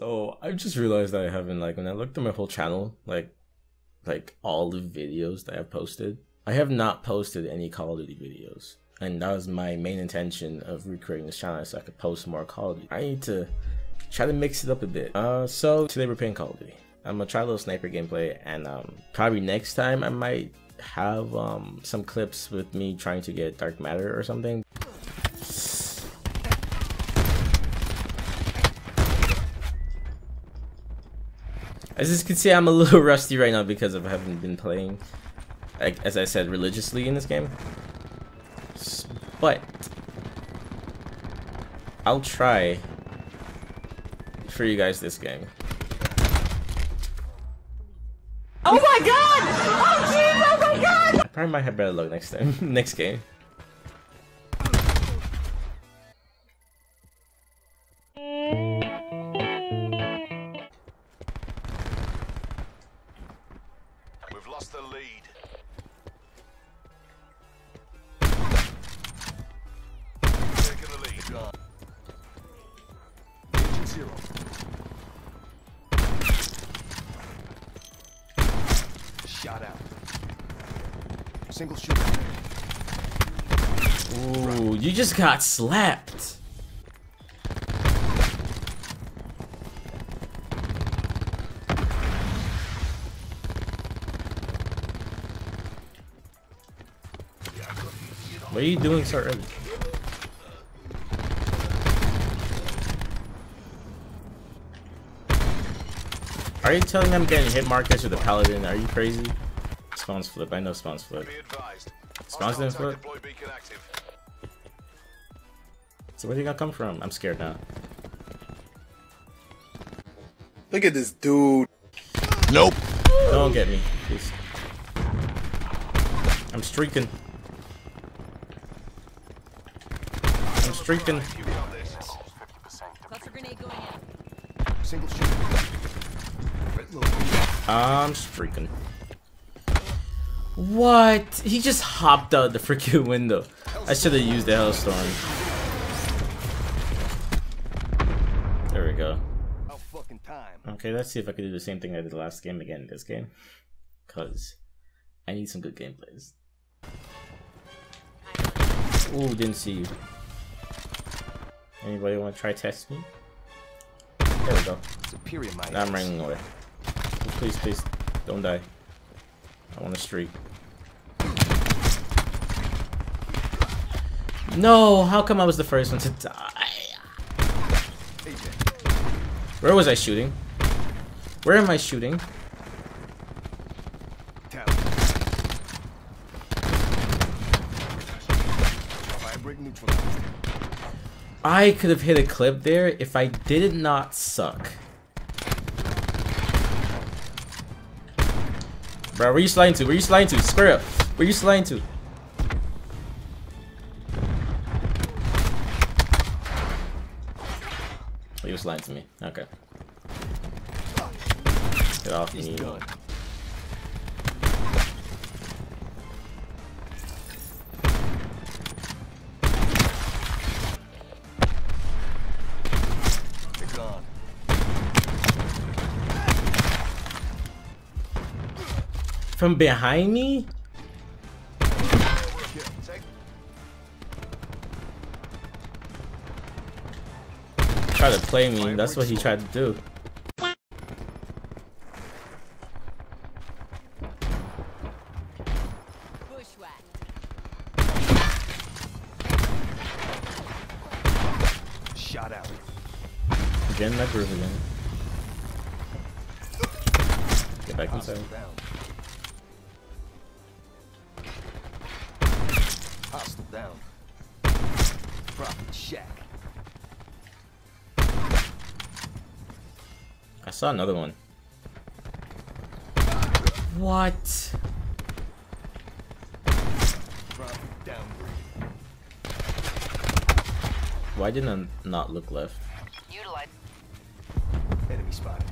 So I just realized that I haven't, like, when I looked at my whole channel, like all the videos that I've posted, I have not posted any Call of Duty videos. And that was my main intention of recreating this channel, so I could post more Call of Duty. I need to try to mix it up a bit. So today we're playing Call of Duty. I'm gonna try a little sniper gameplay, and probably next time I might have some clips with me trying to get Dark Matter or something. As you can see, I'm a little rusty right now because I haven't been playing, like, as I said, religiously in this game. But I'll try for you guys this game. Oh my god! Oh jeez! Oh my god! I probably might have better luck next time. Next game. We've lost the lead. Taking the lead. Agent zero. Shot out. Single shot. Ooh, you just got slapped. What are you doing so early? Are you telling me I'm getting hit markers with the Paladin? Are you crazy? Spawns flip. I know spawns flip. Spawns didn't flip? So where are you gonna come from? I'm scared now. Look at this dude. Nope. Don't get me, please. I'm streaking. I'm streaking. That's a grenade going in. Single shot. I'm freaking. What? He just hopped out the freaking window. I should have used the Hellstorm. There we go. Okay, let's see if I can do the same thing I did last game again in this game. Because I need some good gameplays. Ooh, didn't see you. Anybody want to try test me? There we go. Superior mind. I'm running away. Please, please, don't die. I want to streak. No, how come I was the first one to die? Where was I shooting? Where am I shooting? I could have hit a clip there if I did not suck. Bro, where you sliding to? Where you sliding to? Square up. Where you sliding to? Oh, you was lying to me. Okay. Get off me. From behind me? Try to play me, that's what he tried to do. Shot out. Again, that groove again. Get back inside. Hostile down. Profit shack. I saw another one. What? Profit downgrade. Why didn't I not look left? Utilize. Enemy spotted.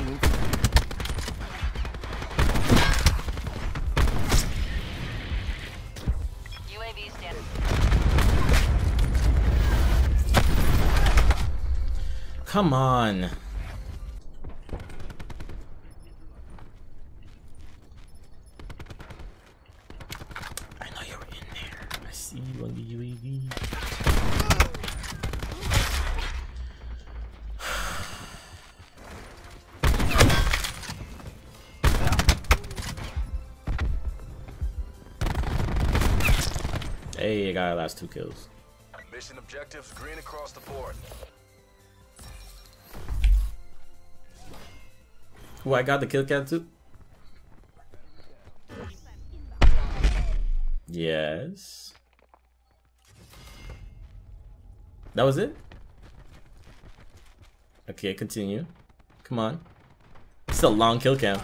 some infantry. UAV standing. Come on. Hey, I got our last 2 kills. Mission objectives green across the board. Oh, I got the kill cam too? Yes. That was it? Okay, continue. Come on. It's a long kill cam.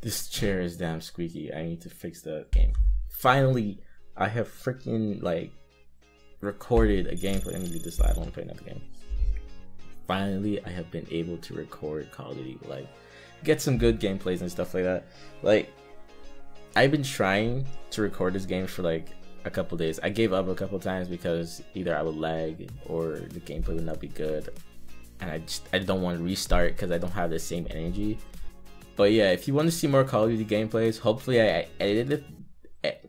This chair is damn squeaky. I need to fix the game. Finally, I have freaking like recorded a gameplay. Let me do this live. I don't want to play another game. Finally, I have been able to record Call of Duty. Like, get some good gameplays and stuff like that. Like, I've been trying to record this game for like a couple days. I gave up a couple times because either I would lag or the gameplay would not be good, and I don't want to restart because I don't have the same energy. But yeah, if you want to see more Call of Duty gameplays, hopefully I edited it.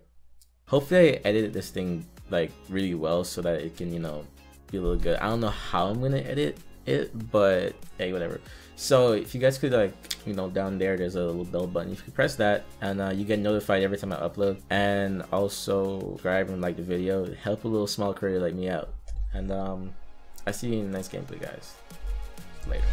Hopefully I edited this thing like really well so that it can, you know, be a little good. I don't know how I'm gonna edit it, but hey, whatever. So if you guys could, like, you know, down there's a little bell button. If you press that, and you get notified every time I upload, and also subscribe and like the video. Help a little small creator like me out. And I see you in the next gameplay, guys. Later.